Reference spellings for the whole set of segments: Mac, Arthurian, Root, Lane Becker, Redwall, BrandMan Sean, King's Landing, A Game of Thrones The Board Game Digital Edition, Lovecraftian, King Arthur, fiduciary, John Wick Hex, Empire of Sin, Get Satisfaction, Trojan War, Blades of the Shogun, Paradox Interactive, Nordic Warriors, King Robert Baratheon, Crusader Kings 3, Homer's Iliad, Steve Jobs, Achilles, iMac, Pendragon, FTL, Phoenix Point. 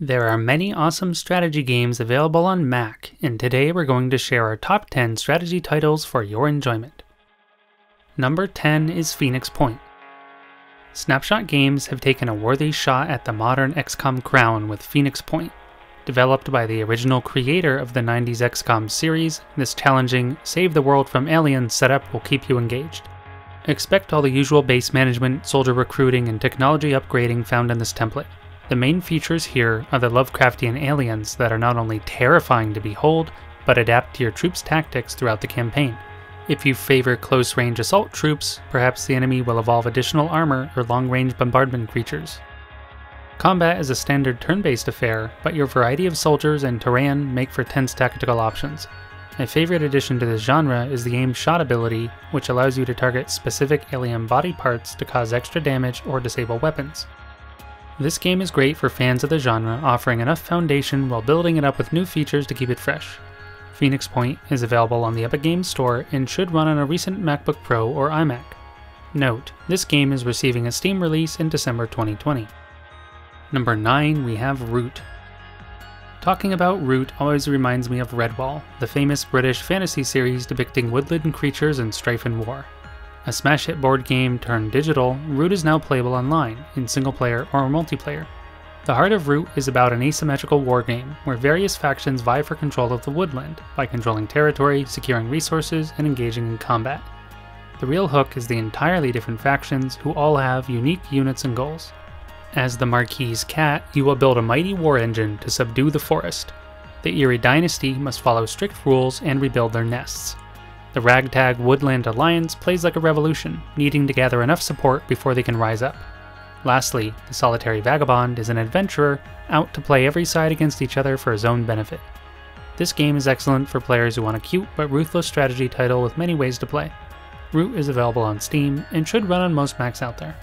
There are many awesome strategy games available on Mac, and today we're going to share our top 10 strategy titles for your enjoyment. Number 10 is Phoenix Point. Snapshot Games have taken a worthy shot at the modern XCOM crown with Phoenix Point. Developed by the original creator of the 90s XCOM series, this challenging, save the world from aliens setup will keep you engaged. Expect all the usual base management, soldier recruiting, and technology upgrading found in this template. The main features here are the Lovecraftian aliens that are not only terrifying to behold, but adapt to your troops' tactics throughout the campaign. If you favor close-range assault troops, perhaps the enemy will evolve additional armor or long-range bombardment creatures. Combat is a standard turn-based affair, but your variety of soldiers and terrain make for tense tactical options. My favorite addition to this genre is the aim shot ability, which allows you to target specific alien body parts to cause extra damage or disable weapons. This game is great for fans of the genre, offering enough foundation while building it up with new features to keep it fresh. Phoenix Point is available on the Epic Games Store and should run on a recent MacBook Pro or iMac. Note, this game is receiving a Steam release in December 2020. Number 9, we have Root. Talking about Root always reminds me of Redwall, the famous British fantasy series depicting woodland creatures and strife and war. A smash hit board game turned digital, Root is now playable online, in single player or multiplayer. The heart of Root is about an asymmetrical war game where various factions vie for control of the woodland by controlling territory, securing resources, and engaging in combat. The real hook is the entirely different factions who all have unique units and goals. As the Marquise cat, you will build a mighty war engine to subdue the forest. The Eerie Dynasty must follow strict rules and rebuild their nests. The ragtag Woodland Alliance plays like a revolution, needing to gather enough support before they can rise up. Lastly, the Solitary Vagabond is an adventurer out to play every side against each other for his own benefit. This game is excellent for players who want a cute but ruthless strategy title with many ways to play. Root is available on Steam and should run on most Macs out there.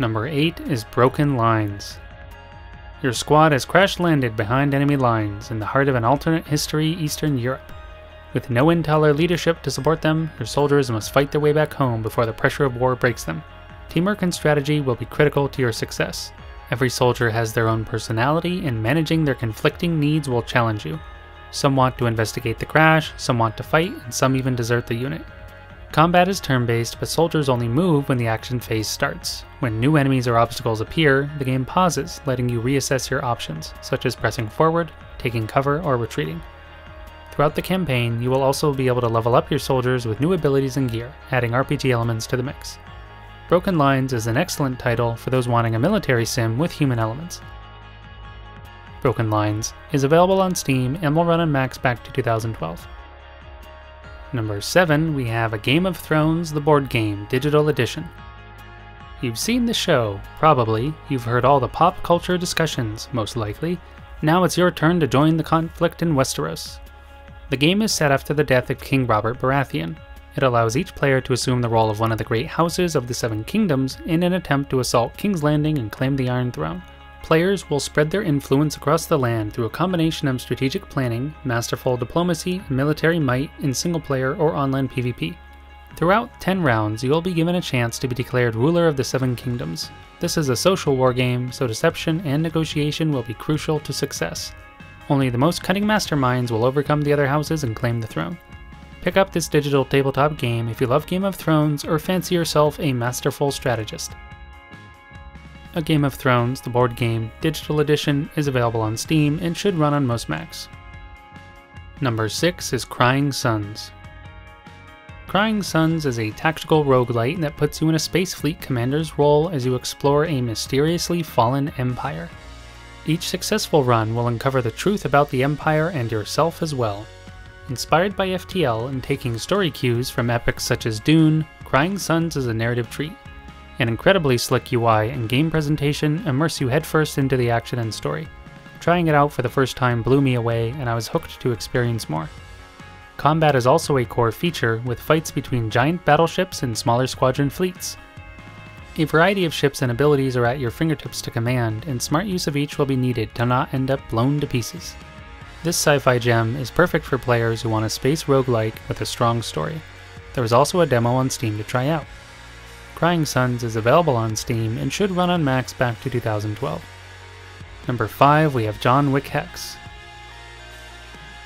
Number 8 is Broken Lines. Your squad has crash-landed behind enemy lines in the heart of an alternate history Eastern Europe. With no intel or leadership to support them, your soldiers must fight their way back home before the pressure of war breaks them. Teamwork and strategy will be critical to your success. Every soldier has their own personality, and managing their conflicting needs will challenge you. Some want to investigate the crash, some want to fight, and some even desert the unit. Combat is turn-based, but soldiers only move when the action phase starts. When new enemies or obstacles appear, the game pauses, letting you reassess your options, such as pressing forward, taking cover, or retreating. Throughout the campaign, you will also be able to level up your soldiers with new abilities and gear, adding RPG elements to the mix. Broken Lines is an excellent title for those wanting a military sim with human elements. Broken Lines is available on Steam and will run on Macs back to 2012. Number 7, we have A Game of Thrones The Board Game Digital Edition. You've seen the show, probably. You've heard all the pop culture discussions, most likely. Now it's your turn to join the conflict in Westeros. The game is set after the death of King Robert Baratheon. It allows each player to assume the role of one of the great houses of the Seven Kingdoms in an attempt to assault King's Landing and claim the Iron Throne. Players will spread their influence across the land through a combination of strategic planning, masterful diplomacy, and military might in single-player or online PvP. Throughout 10 rounds, you'll be given a chance to be declared ruler of the Seven Kingdoms. This is a social war game, so deception and negotiation will be crucial to success. Only the most cunning masterminds will overcome the other houses and claim the throne. Pick up this digital tabletop game if you love Game of Thrones or fancy yourself a masterful strategist. A Game of Thrones The Board Game Digital Edition is available on Steam and should run on most Macs. Number 6 is Crying Suns. Crying Suns is a tactical roguelite that puts you in a space fleet commander's role as you explore a mysteriously fallen empire. Each successful run will uncover the truth about the Empire and yourself as well. Inspired by FTL and taking story cues from epics such as Dune, Crying Suns is a narrative treat. An incredibly slick UI and game presentation immerse you headfirst into the action and story. Trying it out for the first time blew me away, and I was hooked to experience more. Combat is also a core feature, with fights between giant battleships and smaller squadron fleets. A variety of ships and abilities are at your fingertips to command, and smart use of each will be needed to not end up blown to pieces. This sci-fi gem is perfect for players who want a space roguelike with a strong story. There is also a demo on Steam to try out. Crying Suns is available on Steam and should run on Macs back to 2012. Number 5, we have John Wick Hex.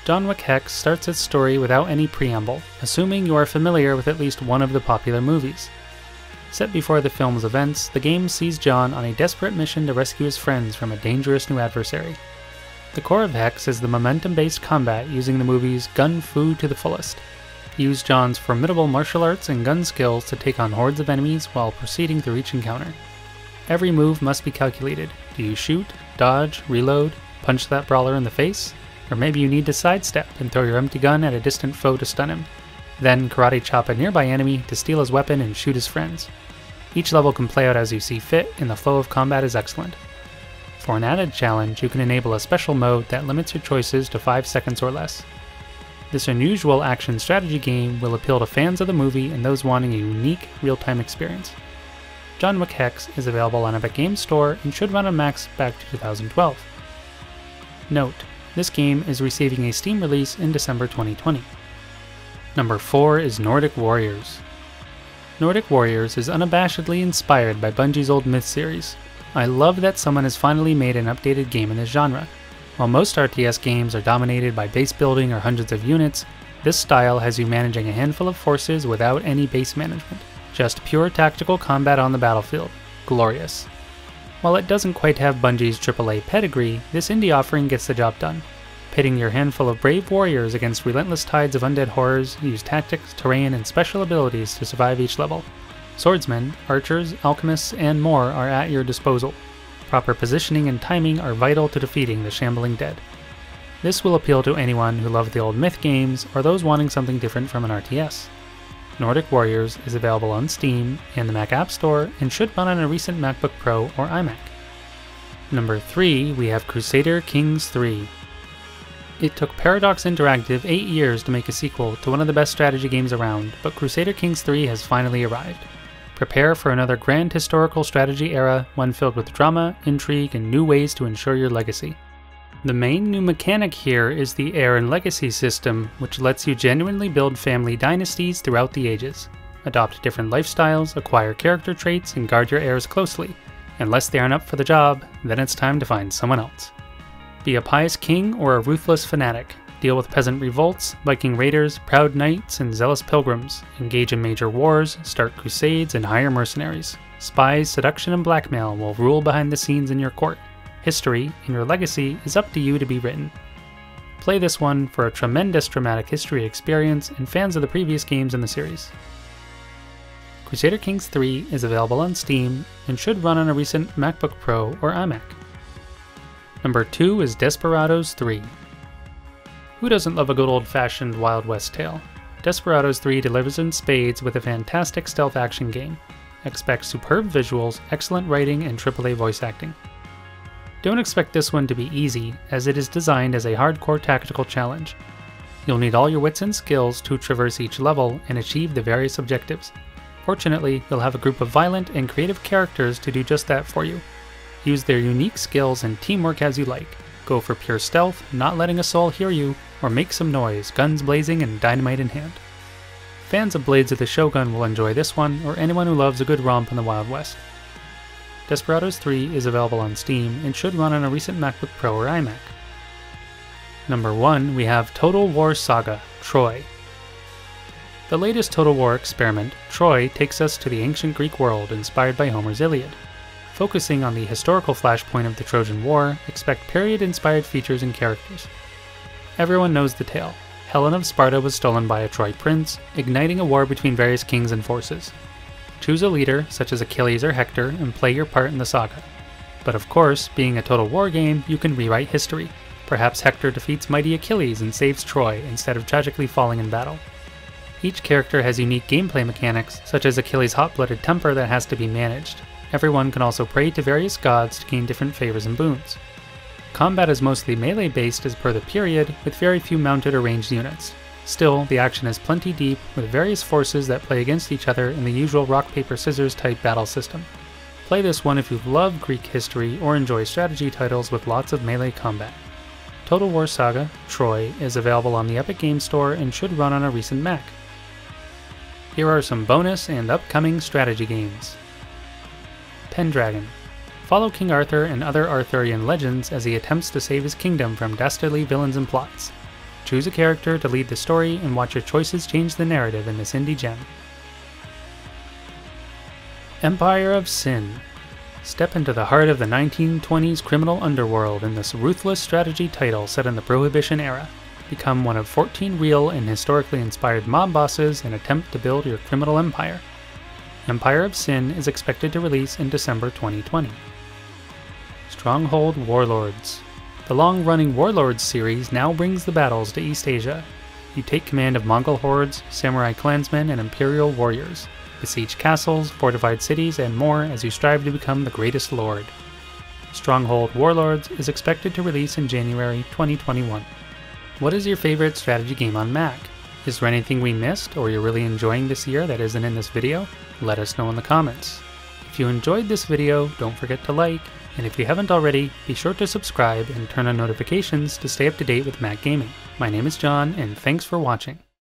John Wick Hex starts its story without any preamble, assuming you are familiar with at least one of the popular movies. Set before the film's events, the game sees John on a desperate mission to rescue his friends from a dangerous new adversary. The core of Hex is the momentum-based combat using the movie's gun fu to the fullest. Use John's formidable martial arts and gun skills to take on hordes of enemies while proceeding through each encounter. Every move must be calculated. Do you shoot, dodge, reload, punch that brawler in the face? Or maybe you need to sidestep and throw your empty gun at a distant foe to stun him, then karate chop a nearby enemy to steal his weapon and shoot his friends. Each level can play out as you see fit, and the flow of combat is excellent. For an added challenge, you can enable a special mode that limits your choices to 5 seconds or less. This unusual action strategy game will appeal to fans of the movie and those wanting a unique, real-time experience. John Wick Hex is available on Epic Games Store and should run on max back to 2012. Note, this game is receiving a Steam release in December 2020. Number 4 is Nordic Warriors. Nordic Warriors is unabashedly inspired by Bungie's old Myth series. I love that someone has finally made an updated game in this genre. While most RTS games are dominated by base building or hundreds of units, this style has you managing a handful of forces without any base management. Just pure tactical combat on the battlefield. Glorious. While it doesn't quite have Bungie's AAA pedigree, this indie offering gets the job done. Pitting your handful of brave warriors against relentless tides of undead horrors, use tactics, terrain, and special abilities to survive each level. Swordsmen, archers, alchemists, and more are at your disposal. Proper positioning and timing are vital to defeating the shambling dead. This will appeal to anyone who loved the old Myth games or those wanting something different from an RTS. Nordic Warriors is available on Steam and the Mac App Store and should run on a recent MacBook Pro or iMac. Number 3, we have Crusader Kings 3. It took Paradox Interactive 8 years to make a sequel to one of the best strategy games around, but Crusader Kings 3 has finally arrived. Prepare for another grand historical strategy era, one filled with drama, intrigue, and new ways to ensure your legacy. The main new mechanic here is the heir and legacy system, which lets you genuinely build family dynasties throughout the ages. Adopt different lifestyles, acquire character traits, and guard your heirs closely. Unless they aren't up for the job, then it's time to find someone else. Be a pious king or a ruthless fanatic. Deal with peasant revolts, Viking raiders, proud knights, and zealous pilgrims. Engage in major wars, start crusades, and hire mercenaries. Spies, seduction, and blackmail will rule behind the scenes in your court. History, and your legacy is up to you to be written. Play this one for a tremendous dramatic history experience and fans of the previous games in the series. Crusader Kings 3 is available on Steam and should run on a recent MacBook Pro or iMac. Number 2 is Desperados 3. Who doesn't love a good old-fashioned Wild West tale? Desperados 3 delivers in spades with a fantastic stealth action game. Expect superb visuals, excellent writing, and AAA voice acting. Don't expect this one to be easy, as it is designed as a hardcore tactical challenge. You'll need all your wits and skills to traverse each level and achieve the various objectives. Fortunately, you'll have a group of violent and creative characters to do just that for you. Use their unique skills and teamwork as you like. Go for pure stealth, not letting a soul hear you, or make some noise, guns blazing and dynamite in hand. Fans of Blades of the Shogun will enjoy this one, or anyone who loves a good romp in the Wild West. Desperados 3 is available on Steam and should run on a recent MacBook Pro or iMac. Number 1, we have Total War Saga: Troy. The latest Total War experiment, Troy, takes us to the ancient Greek world inspired by Homer's Iliad. Focusing on the historical flashpoint of the Trojan War, expect period-inspired features and characters. Everyone knows the tale. Helen of Sparta was stolen by a Troy prince, igniting a war between various kings and forces. Choose a leader, such as Achilles or Hector, and play your part in the saga. But of course, being a total war game, you can rewrite history. Perhaps Hector defeats mighty Achilles and saves Troy instead of tragically falling in battle. Each character has unique gameplay mechanics, such as Achilles' hot-blooded temper that has to be managed. Everyone can also pray to various gods to gain different favors and boons. Combat is mostly melee-based as per the period, with very few mounted or ranged units. Still, the action is plenty deep, with various forces that play against each other in the usual rock-paper-scissors type battle system. Play this one if you love Greek history or enjoy strategy titles with lots of melee combat. Total War Saga: Troy is available on the Epic Games Store and should run on a recent Mac. Here are some bonus and upcoming strategy games. Pendragon. follow King Arthur and other Arthurian legends as he attempts to save his kingdom from dastardly villains and plots. Choose a character to lead the story and watch your choices change the narrative in this indie gem. Empire of Sin. Step into the heart of the 1920s criminal underworld in this ruthless strategy title set in the Prohibition era. Become one of 14 real and historically inspired mob bosses and attempt to build your criminal empire. Empire of Sin is expected to release in December 2020. Stronghold Warlords. The long-running Warlords series now brings the battles to East Asia. You take command of Mongol hordes, samurai clansmen, and imperial warriors. Besiege castles, fortified cities, and more as you strive to become the greatest lord. Stronghold Warlords is expected to release in January 2021. What is your favorite strategy game on Mac? Is there anything we missed or you're really enjoying this year that isn't in this video? Let us know in the comments. If you enjoyed this video, don't forget to like, and if you haven't already, be sure to subscribe and turn on notifications to stay up to date with Mac gaming. My name is John, and thanks for watching.